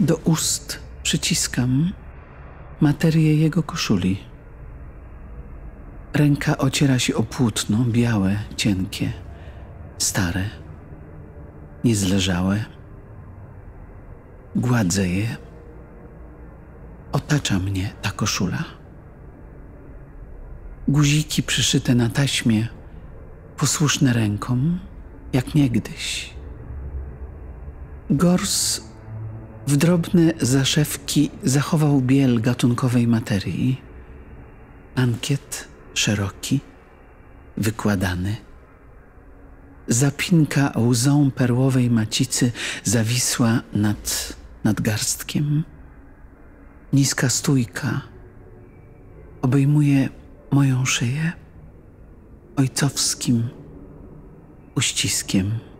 Do ust przyciskam materię jego koszuli. Ręka ociera się o płótno, białe, cienkie, stare, niezleżałe. Gładzę je. Otacza mnie ta koszula. Guziki przyszyte na taśmie, posłuszne rękom, jak niegdyś. Gors w drobne zaszewki zachował biel gatunkowej materii. Ankiet szeroki, wykładany. Zapinka łzą perłowej macicy zawisła nad nadgarstkiem. Niska stójka obejmuje moją szyję ojcowskim uściskiem.